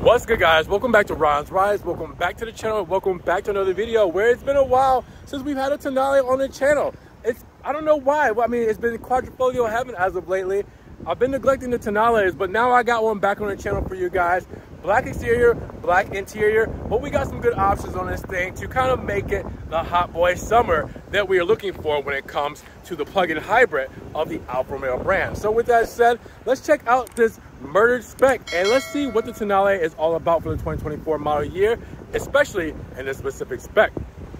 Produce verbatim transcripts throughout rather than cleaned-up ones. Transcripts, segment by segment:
What's good, guys? Welcome back to Ron's Rides. Welcome back to the channel. Welcome back to another video where it's been a while since we've had a Tonale on the channel. It's I don't know why. I mean, it's been Quadrifoglio heaven as of lately. I've been neglecting the Tonales, but now I got one back on the channel for you guys. Black exterior, black interior, but we got some good options on this thing to kind of make it the hot boy summer that we are looking for when it comes to the plug-in hybrid of the Alfa Romeo brand. So with that said, let's check out this murdered spec and let's see what the Tonale is all about for the twenty twenty-four model year, especially in this specific spec.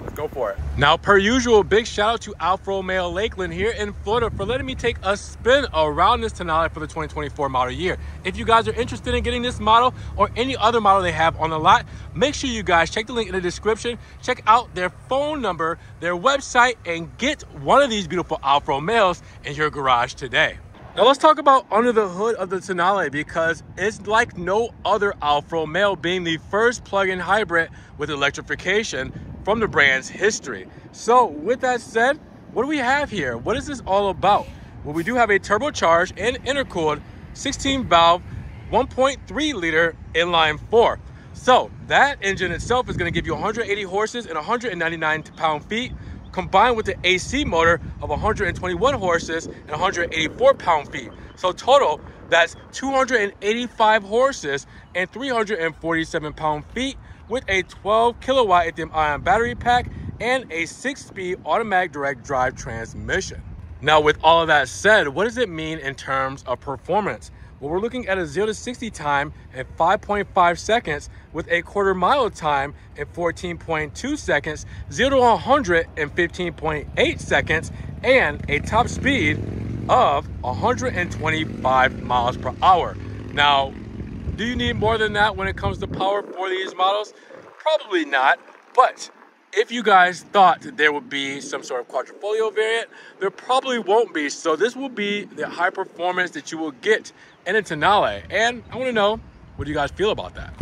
Let's go for it. Now, per usual, big shout out to Alfa Romeo Lakeland here in Florida for letting me take a spin around this Tonale for the twenty twenty-four model year. If you guys are interested in getting this model or any other model they have on the lot, make sure you guys check the link in the description, check out their phone number, their website, and get one of these beautiful Alfa Romeos in your garage today. Now let's talk about under the hood of the Tonale, because it's like no other Alfa Romeo, being the first plug-in hybrid with electrification from the brand's history. So with that said, what do we have here? What is this all about? Well, we do have a turbocharged and intercooled sixteen valve one point three liter inline four. So that engine itself is going to give you one hundred eighty horses and one hundred ninety-nine pound-feet, combined with the A C motor of one hundred twenty-one horses and one hundred eighty-four pound-feet. So total, that's two hundred eighty-five horses and three hundred forty-seven pound-feet with a twelve kilowatt lithium-ion battery pack and a six-speed automatic direct drive transmission. Now, with all of that said, what does it mean in terms of performance? Well, we're looking at a zero to sixty time in five point five seconds with a quarter mile time in fourteen point two seconds, zero to one hundred in fifteen point eight seconds, and a top speed of one hundred twenty-five miles per hour. Now, do you need more than that when it comes to power for these models? Probably not, but if you guys thought that there would be some sort of Quadrifoglio variant, there probably won't be. So this will be the high performance that you will get in a Tonale. And I want to know, what do you guys feel about that?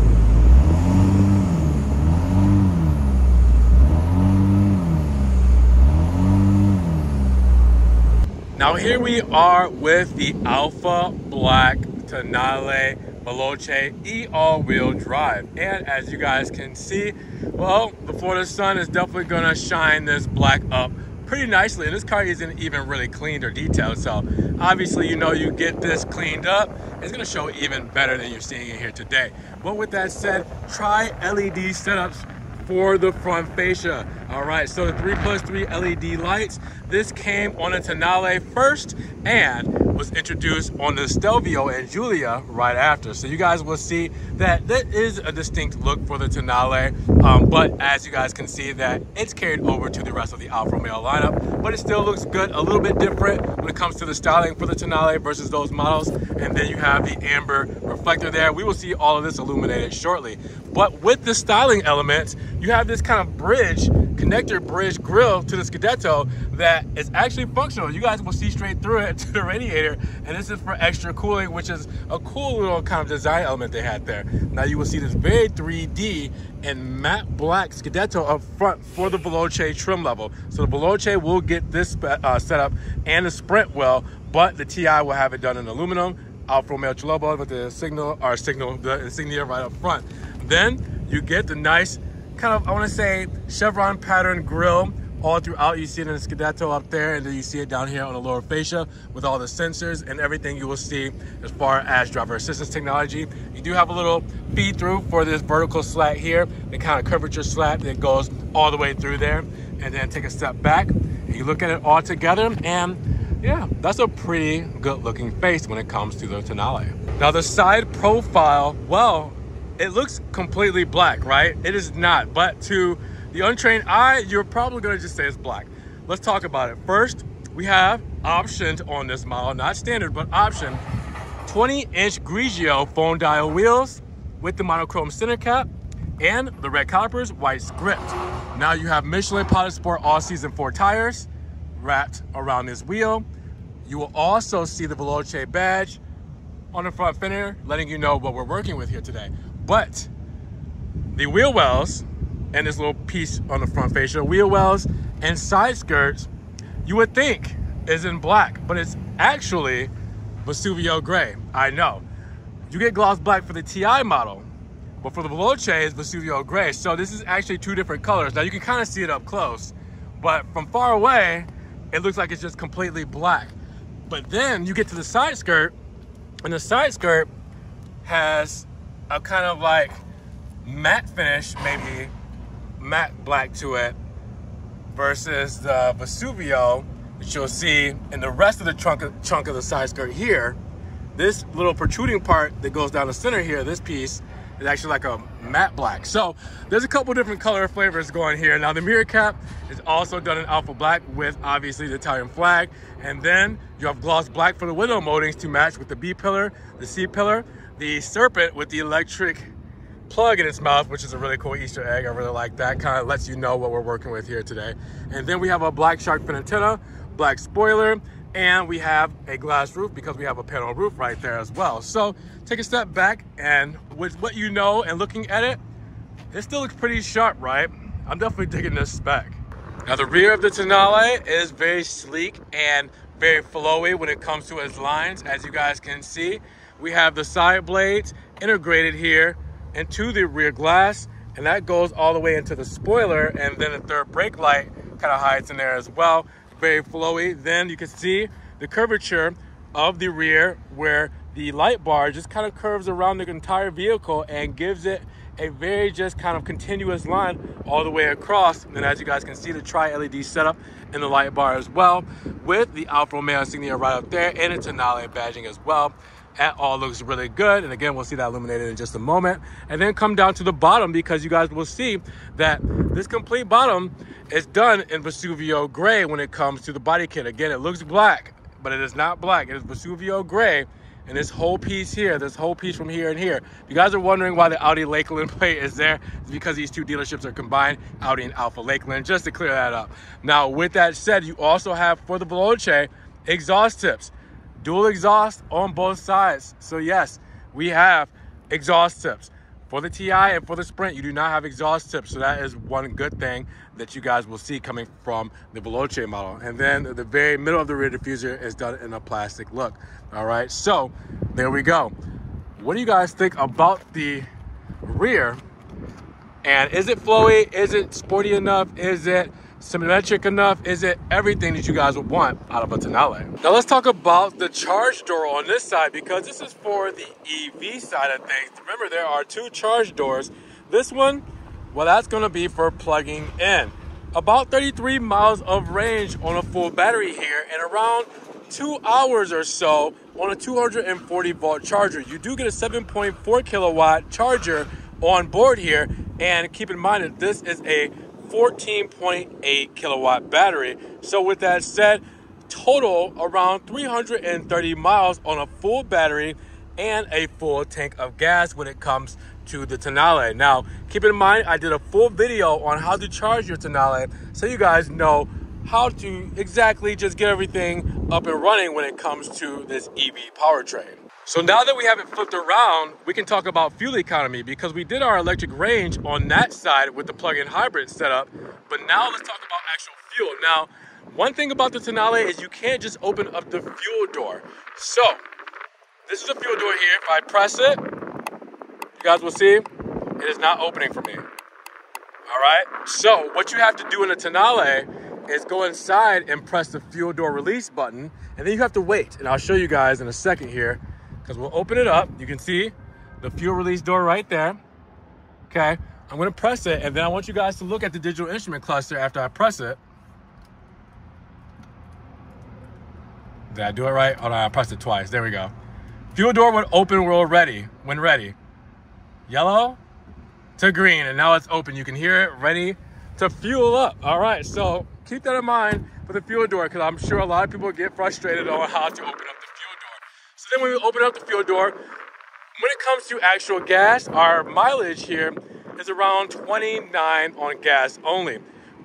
Now here we are with the Alfa Black Tonale Veloce E all-wheel drive, and as you guys can see, well, the Florida sun is definitely gonna shine this black up pretty nicely, and this car isn't even really cleaned or detailed, so obviously, you know, you get this cleaned up, it's gonna show even better than you're seeing it here today. But with that said, try L E D setups for the front fascia. All right, so the three plus three L E D lights, this came on a Tonale first and was introduced on the Stelvio and Giulia right after. So you guys will see that that is a distinct look for the Tonale, um, but as you guys can see that it's carried over to the rest of the Alfa Romeo lineup, but it still looks good, a little bit different when it comes to the styling for the Tonale versus those models. And then you have the amber reflector there. We will see all of this illuminated shortly. But with the styling elements, you have this kind of bridge, connector bridge grille to the Scudetto that is actually functional. You guys will see straight through it to the radiator, and this is for extra cooling, which is a cool little kind of design element they had there. Now you will see this very three D and matte black Scudetto up front for the Veloce trim level. So the Veloce will get this uh, setup and the Sprint will, but the T I will have it done in aluminum. Alfa Romeo Chilobo with the signal, or signal, the insignia right up front. Then you get the nice kind of, I want to say, chevron pattern grille all throughout. You see it in the Scudetto up there, and then you see it down here on the lower fascia with all the sensors and everything you will see as far as driver assistance technology. You do have a little feed through for this vertical slat here, the kind of curvature slat that goes all the way through there, and then take a step back and you look at it all together, and yeah, that's a pretty good looking face when it comes to the Tonale. Now the side profile, well, it looks completely black, right? It is not, but to the untrained eye, you're probably gonna just say it's black. Let's talk about it. First, we have optioned on this model, not standard, but optioned, twenty inch Grigio Fondial wheels with the monochrome center cap and the red calipers, white script. Now you have Michelin Pilot Sport all season four tires wrapped around this wheel. You will also see the Veloce badge on the front fender, letting you know what we're working with here today. But the wheel wells and this little piece on the front fascia, wheel wells and side skirts, you would think is in black, but it's actually Vesuvio gray. I know. You get gloss black for the T I model, But for the Veloce, it's Vesuvio gray. So this is actually two different colors. Now you can kind of see it up close, but from far away, it looks like it's just completely black. But then you get to the side skirt, and the side skirt has a kind of like matte finish, maybe matte black to it, versus the Vesuvio that you'll see in the rest of the trunk of, chunk of the side skirt here. This little protruding part that goes down the center here, this piece, is actually like a matte black. So there's a couple different color flavors going here. Now the mirror cap is also done in alpha black with obviously the Italian flag. And then you have gloss black for the window moldings to match with the B pillar, the C pillar, the serpent with the electric plug in its mouth, which is a really cool Easter egg. I really like that. Kind of lets you know what we're working with here today. And then we have a black shark fin antenna, black spoiler, and we have a glass roof because we have a panel roof right there as well. So take a step back, and with what you know and looking at it, it still looks pretty sharp, right? I'm definitely digging this spec. Now the rear of the Tonale is very sleek and very flowy when it comes to its lines. As you guys can see, we have the side blades integrated here into the rear glass, and that goes all the way into the spoiler, and then the third brake light kind of hides in there as well. Very flowy. Then you can see the curvature of the rear where the light bar just kind of curves around the entire vehicle and gives it a very just kind of continuous line all the way across. And as you guys can see, the tri-L E D setup in the light bar as well, with the Alfa Romeo insignia right up there and a Tonale badging as well. That all looks really good. And again, we'll see that illuminated in just a moment. And then come down to the bottom, because you guys will see that this complete bottom is done in Vesuvio gray when it comes to the body kit. Again, it looks black, but it is not black. It is Vesuvio gray. And this whole piece here, this whole piece from here and here. If you guys are wondering why the Audi Lakeland plate is there, it's because these two dealerships are combined, Audi and Alfa Lakeland, just to clear that up. Now, with that said, you also have, for the Veloce, exhaust tips. Dual exhaust on both sides. So yes, we have exhaust tips. For the T I and for the Sprint, you do not have exhaust tips. So that is one good thing that you guys will see coming from the Veloce model. And then the very middle of the rear diffuser is done in a plastic look. All right, so there we go. What do you guys think about the rear? And is it flowy? Is it sporty enough? Is it symmetric enough? Is it everything that you guys would want out of a Tonale? Now let's talk about the charge door on this side, because this is for the E V side of things. Remember, there are two charge doors. This one, well, that's going to be for plugging in. About thirty-three miles of range on a full battery here, and around two hours or so on a two hundred forty volt charger. You do get a seven point four kilowatt charger on board here, and keep in mind that this is a fourteen point eight kilowatt battery. So with that said, total around three hundred thirty miles on a full battery and a full tank of gas when it comes to the Tonale. Now, keep in mind, I did a full video on how to charge your Tonale, so you guys know how to exactly just get everything up and running when it comes to this E V powertrain. So now that we have it flipped around, we can talk about fuel economy, because we did our electric range on that side with the plug-in hybrid setup, but now let's talk about actual fuel. Now, one thing about the Tonale is you can't just open up the fuel door. So this is the fuel door here. If I press it, you guys will see it is not opening for me. All right, so what you have to do in a Tonale is go inside and press the fuel door release button, and then you have to wait. And I'll show you guys in a second here, because we'll open it up. You can see the fuel release door right there. Okay, I'm gonna press it, and then I want you guys to look at the digital instrument cluster after I press it. Did I do it right? Hold on, I pressed it twice, there we go. Fuel door would open when ready, when ready. Yellow to green, and now it's open. You can hear it, ready to fuel up. All right, so keep that in mind for the fuel door, because I'm sure a lot of people get frustrated on how to open up the fuel door. So then when we open up the fuel door, when it comes to actual gas, our mileage here is around twenty-nine on gas only.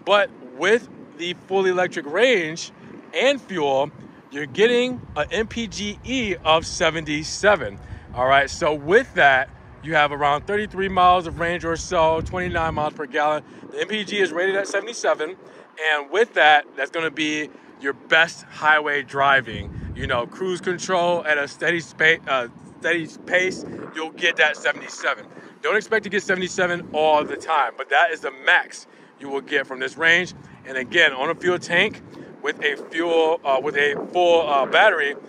But with the full electric range and fuel, you're getting an M P G E of seventy-seven. All right, so with that, you have around thirty-three miles of range or so, twenty-nine miles per gallon. The M P G is rated at seventy-seven. And with that, that's gonna be your best highway driving. You know, cruise control at a steady, spa uh, steady pace, you'll get that seventy-seven. Don't expect to get seventy-seven all the time, but that is the max you will get from this range. And again, on a fuel tank with a fuel uh, with a full uh, battery and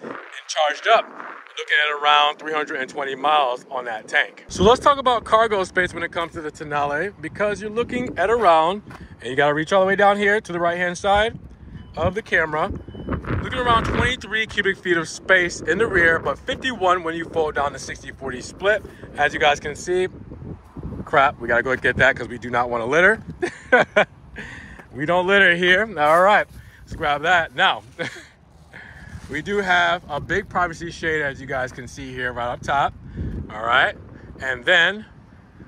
charged up, looking at around three hundred twenty miles on that tank. So let's talk about cargo space when it comes to the Tonale, because you're looking at around, and you gotta reach all the way down here to the right-hand side of the camera, looking around twenty-three cubic feet of space in the rear, but fifty-one when you fold down the sixty forty split. As you guys can see, crap, we gotta go get that because we do not want to litter. We don't litter here. All right, let's grab that now. We do have a big privacy shade, as you guys can see here right up top. All right. And then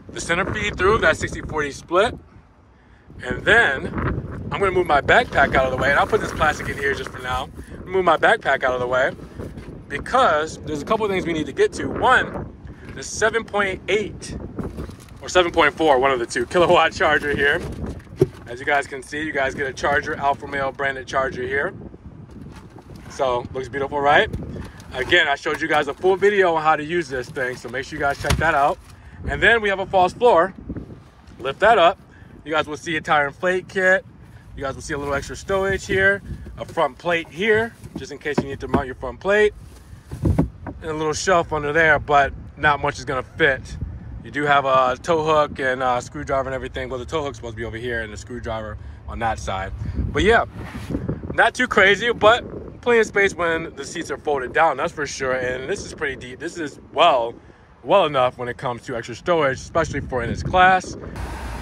the center feed through that sixty forty split. And then I'm going to move my backpack out of the way. And I'll put this plastic in here just for now. Move my backpack out of the way because there's a couple of things we need to get to. One, the seven point eight or seven point four, one of the two kilowatt charger here. As you guys can see, you guys get a charger, Alfa Romeo branded charger here. So looks beautiful, right? Again, I showed you guys a full video on how to use this thing, so make sure you guys check that out. And then we have a false floor. Lift that up. You guys will see a tire and flake kit. You guys will see a little extra stowage here, a front plate here, just in case you need to mount your front plate, and a little shelf under there, but not much is gonna fit. You do have a tow hook and a screwdriver and everything. Well, the tow hook's supposed to be over here and the screwdriver on that side. But yeah, not too crazy, but plenty of space when the seats are folded down, that's for sure. And this is pretty deep. This is well well enough when it comes to extra storage, especially for in its class.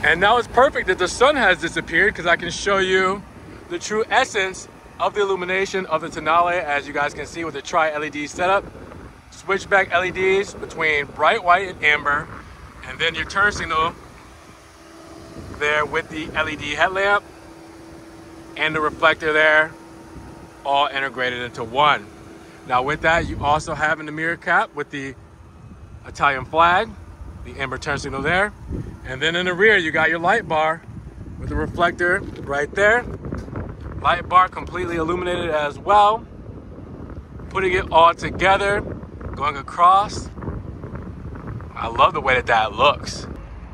And now it's perfect that the sun has disappeared, because I can show you the true essence of the illumination of the Tonale, as you guys can see, with the tri-L E D setup, switchback L E Ds between bright white and amber, and then your turn signal there with the L E D headlamp and the reflector there, all integrated into one. Now with that, you also have in the mirror cap with the Italian flag, the amber turn signal there, and then in the rear you got your light bar with the reflector right there. Light bar completely illuminated as well, putting it all together, going across. I love the way that that looks.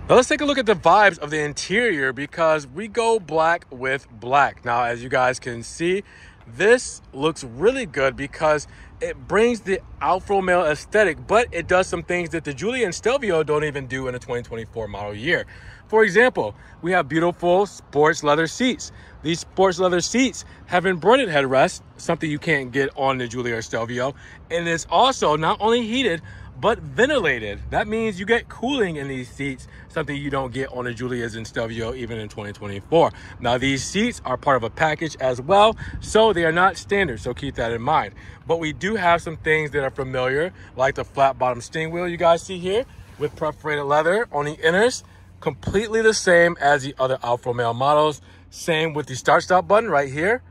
Now let's take a look at the vibes of the interior, because we go black with black. Now as you guys can see, this looks really good because it brings the Alfa Romeo aesthetic, but it does some things that the Giulia and Stelvio don't even do in a twenty twenty-four model year. For example, we have beautiful sports leather seats. These sports leather seats have embroidered headrests, something you can't get on the Giulia or Stelvio. And it's also not only heated, but ventilated. That means you get cooling in these seats, something you don't get on the Giulias and Stelvio even in twenty twenty-four. Now these seats are part of a package as well, so they are not standard, so keep that in mind. But we do have some things that are familiar, like the flat bottom steering wheel you guys see here with perforated leather on the inners, completely the same as the other Alfa Romeo models. Same with the start stop button right here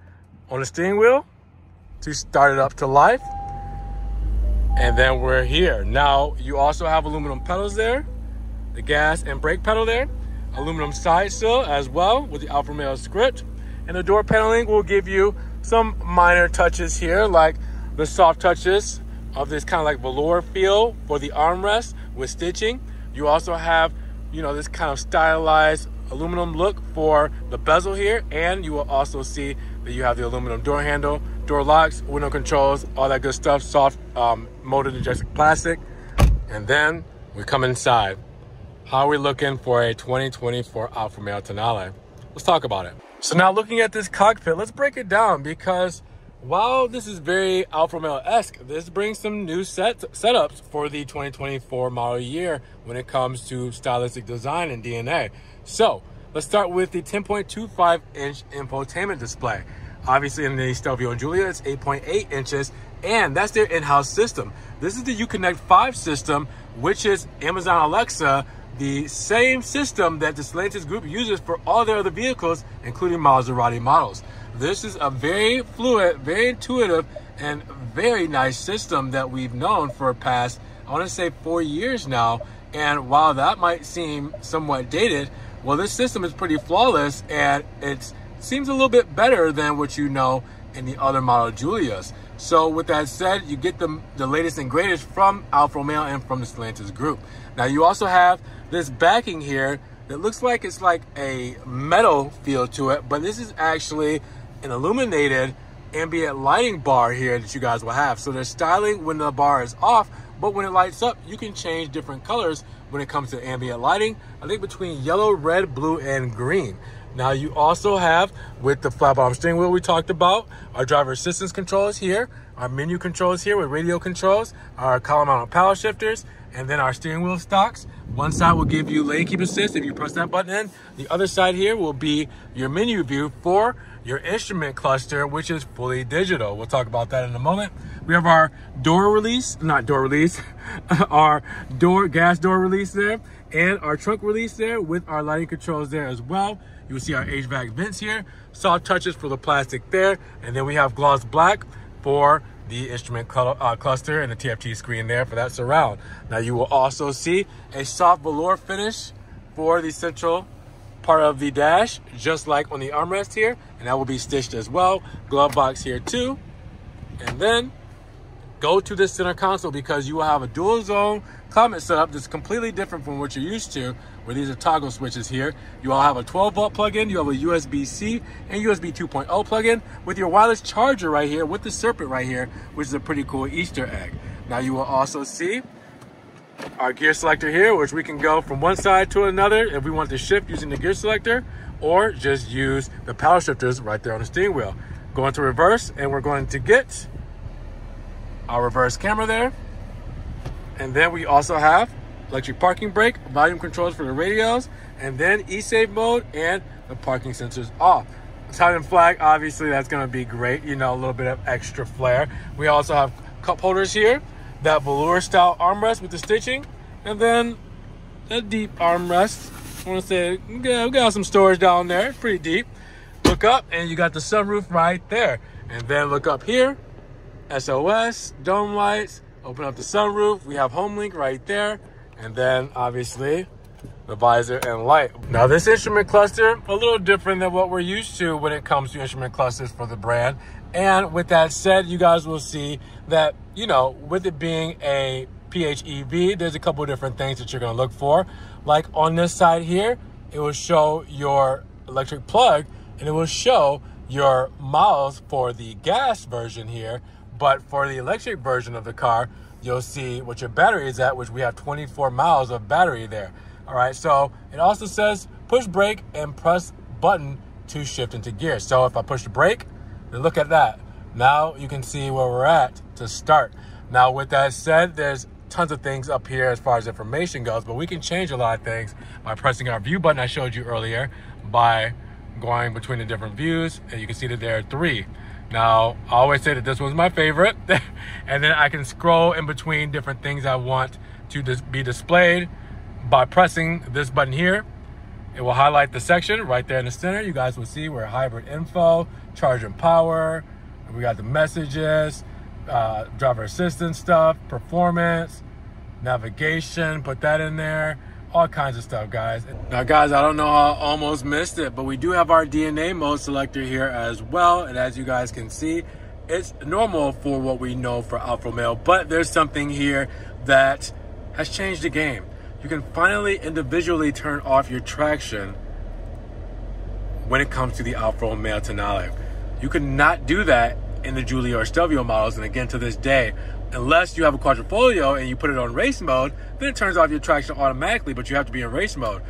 on the steering wheel to start it up to life. And then we're here. Now, you also have aluminum pedals there, the gas and brake pedal there, aluminum side sill as well with the Alfa Romeo script. And the door paneling will give you some minor touches here, like the soft touches of this kind of like velour feel for the armrest with stitching. You also have, you know, this kind of stylized aluminum look for the bezel here. And you will also see that you have the aluminum door handle, door locks, window controls, all that good stuff, soft um, molded injection plastic. And then we come inside. How are we looking for a twenty twenty-four Alfa Romeo Tonale? Let's talk about it. So now looking at this cockpit, let's break it down, because while this is very Alfa Romeo-esque, this brings some new set setups for the twenty twenty-four model year when it comes to stylistic design and D N A. So let's start with the ten point two five inch infotainment display. Obviously in the Stelvio and Giulia, it's eight point eight inches, and that's their in-house system. This is the Uconnect five system, which is Amazon Alexa, the same system that the Stellantis group uses for all their other vehicles, including Maserati models. This is a very fluid, very intuitive, and very nice system that we've known for past, I want to say four years now. And while that might seem somewhat dated, well, this system is pretty flawless, and it's seems a little bit better than what you know in the other model Giulias. So with that said, you get the, the latest and greatest from Alfa Romeo and from the Stellantis group. Now you also have this backing here that looks like it's like a metal feel to it, but this is actually an illuminated ambient lighting bar here that you guys will have. So there's styling when the bar is off, but when it lights up, you can change different colors when it comes to ambient lighting. I think between yellow, red, blue, and green. Now you also have, with the flat bottom steering wheel we talked about, our driver assistance controls here, our menu controls here with radio controls, our column mounted power shifters, and then our steering wheel stocks. One side will give you lane keep assist if you press that button in. The other side here will be your menu view for your instrument cluster, which is fully digital. We'll talk about that in a moment. We have our door release, not door release, our door gas door release there, and our trunk release there with our lighting controls there as well. You'll see our H V A C vents here, soft touches for the plastic there, and then we have gloss black for the instrument cl uh, cluster and the T F T screen there for that surround. Now you will also see a soft velour finish for the central part of the dash, just like on the armrest here, and that will be stitched as well. Glove box here too. And then go to the center console, because you will have a dual zone climate setup that's completely different from what you're used to, where these are toggle switches here. You all have a twelve volt plug-in, you have a U S B C and U S B two point oh plug-in with your wireless charger right here, with the serpent right here, which is a pretty cool Easter egg. Now you will also see our gear selector here, which we can go from one side to another if we want to shift using the gear selector, or just use the power shifters right there on the steering wheel. Going to reverse, and we're going to get our reverse camera there. And then we also have electric parking brake, volume controls for the radios, and then e-save mode and the parking sensors off. Italian flag, obviously that's gonna be great, you know, a little bit of extra flair. We also have cup holders here, that velour style armrest with the stitching, and then a deep armrest. I wanna say, we got some storage down there, pretty deep. Look up and you got the sunroof right there. And then look up here, S O S, dome lights, open up the sunroof. We have HomeLink right there. And then obviously the visor and light. Now this instrument cluster, a little different than what we're used to when it comes to instrument clusters for the brand. And with that said, you guys will see that, you know, with it being a P H E V, there's a couple of different things that you're gonna look for. Like on this side here, it will show your electric plug and it will show your miles for the gas version here. But for the electric version of the car, you'll see what your battery is at, which we have twenty-four miles of battery there. All right, so it also says push brake and press button to shift into gear. So if I push the brake, then look at that. Now you can see where we're at to start. Now with that said, there's tons of things up here as far as information goes, but we can change a lot of things by pressing our view button I showed you earlier, by going between the different views, and you can see that there are three. Now, I always say that this one's my favorite, and then I can scroll in between different things I want to dis be displayed by pressing this button here. It will highlight the section right there in the center. You guys will see where hybrid info, charge and power, and we got the messages, uh, driver assistance stuff, performance, navigation, put that in there. All kinds of stuff, guys. Now, guys, I don't know how I almost missed it, but we do have our D N A mode selector here as well. And as you guys can see, it's normal for what we know for Alfa Romeo, but there's something here that has changed the game. You can finally individually turn off your traction when it comes to the Alfa Romeo Tonale. You could not do that in the Giulia or Stelvio models, and again to this day, unless you have a Quadrifoglio and you put it on race mode, then it turns off your traction automatically, but you have to be in race mode.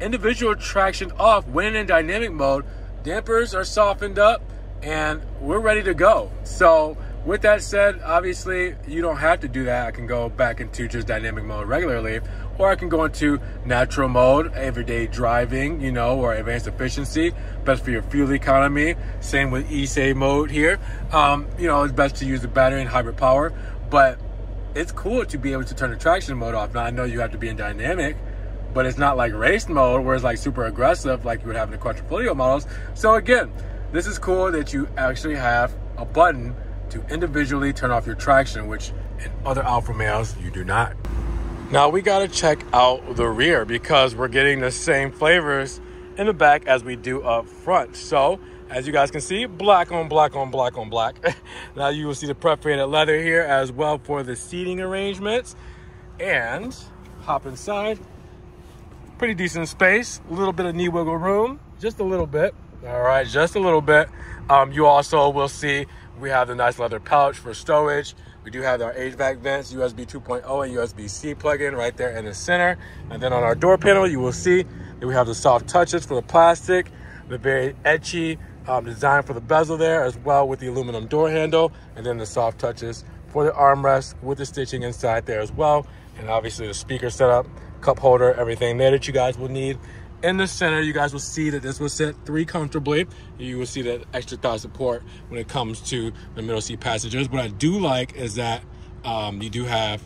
Individual traction off when in dynamic mode, dampers are softened up and we're ready to go. So with that said, obviously you don't have to do that. I can go back into just dynamic mode regularly, or I can go into natural mode, everyday driving, you know, or advanced efficiency, best for your fuel economy. Same with e-save mode here. Um, you know, it's best to use the battery and hybrid power, but it's cool to be able to turn the traction mode off. Now I know you have to be in dynamic, but it's not like race mode where it's like super aggressive like you would have in the Quadrifoglio models. So again, this is cool that you actually have a button to individually turn off your traction, which in other Alfa Romeos, you do not. Now we gotta check out the rear because we're getting the same flavors in the back as we do up front. So As you guys can see, black on black on black on black. Now you will see the perforated leather here as well for the seating arrangements. And hop inside. Pretty decent space. A little bit of knee wiggle room. Just a little bit. All right, just a little bit. Um, you also will see we have the nice leather pouch for stowage. We do have our H V A C vents, U S B two point oh and U S B C plug-in right there in the center. And then on our door panel, you will see that we have the soft touches for the plastic, the very etchy um, design for the bezel there, as well with the aluminum door handle, and then the soft touches for the armrest with the stitching inside there as well. And obviously the speaker setup, cup holder, everything there that you guys will need. In the center, you guys will see that this will sit three comfortably. You will see that extra thigh support when it comes to the middle seat passengers. What I do like is that um, you do have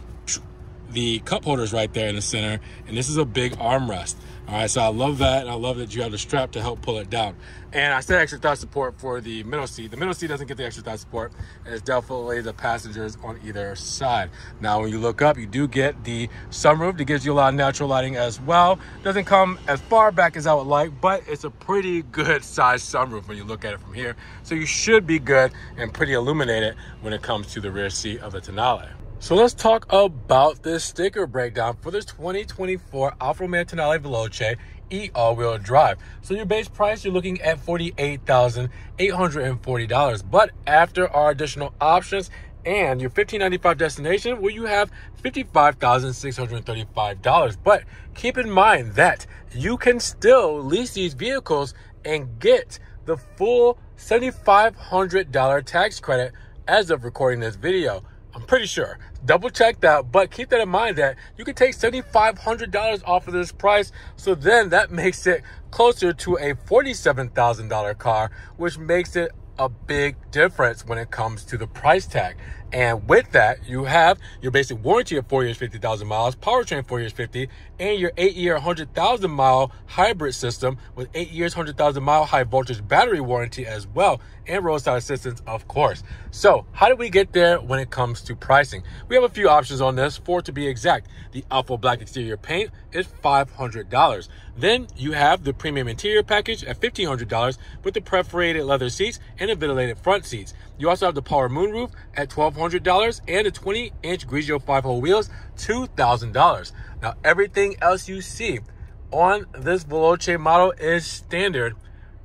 the cup holders right there in the center, and this is a big armrest. All right, so I love that, and I love that you have the strap to help pull it down. And I said extra thigh support for the middle seat. The middle seat doesn't get the extra thigh support, and it's definitely the passengers on either side. Now, when you look up, you do get the sunroof that gives you a lot of natural lighting as well. Doesn't come as far back as I would like, but it's a pretty good sized sunroof when you look at it from here. So you should be good and pretty illuminated when it comes to the rear seat of the Tonale. So let's talk about this sticker breakdown for this twenty twenty-four Alfa Romeo Tonale Veloce E all-wheel drive. So your base price, you're looking at forty-eight thousand eight hundred forty dollars. But after our additional options and your fifteen ninety-five destination, well, you have fifty-five thousand six hundred thirty-five dollars. But keep in mind that you can still lease these vehicles and get the full seven thousand five hundred dollars tax credit as of recording this video. I'm pretty sure. Double check that, but keep that in mind that you can take seven thousand five hundred dollars off of this price. So then that makes it closer to a forty-seven thousand dollar car, which makes it a big difference when it comes to the price tag. And with that, you have your basic warranty of four years, fifty thousand miles, powertrain four years, fifty, and your eight year, one hundred thousand mile hybrid system with eight years, one hundred thousand mile high voltage battery warranty as well, and roadside assistance, of course. So how do we get there when it comes to pricing? We have a few options on this, four to be exact. The Alfa Black exterior paint is five hundred dollars. Then you have the premium interior package at fifteen hundred dollars with the perforated leather seats and the ventilated front seats. You also have the power moonroof at twelve hundred dollars. one hundred dollars and the twenty inch Grigio five hole wheels, two thousand dollars. Now, everything else you see on this Veloce model is standard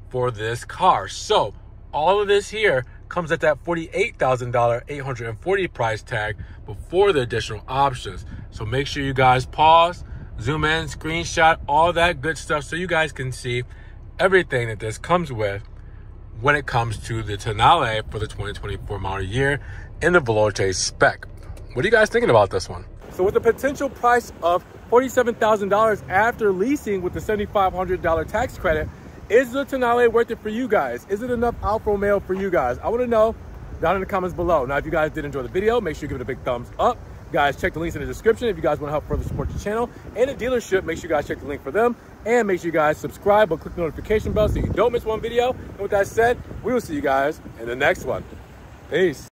for this car. So, all of this here comes at that forty-eight thousand eight hundred forty dollars price tag before the additional options. So, make sure you guys pause, zoom in, screenshot, all that good stuff so you guys can see everything that this comes with when it comes to the Tonale for the twenty twenty-four model year in the Veloce spec. What are you guys thinking about this one? So with a potential price of forty-seven thousand dollars after leasing with the seven thousand five hundred dollar tax credit, is the Tonale worth it for you guys? Is it enough Alfa Romeo for you guys? I want to know down in the comments below. Now, if you guys did enjoy the video, make sure you give it a big thumbs up. Guys, check the links in the description if you guys want to help further support the channel and the dealership. Make sure you guys check the link for them, and make sure you guys subscribe or click the notification bell so you don't miss one video. And with that said, we will see you guys in the next one. Peace.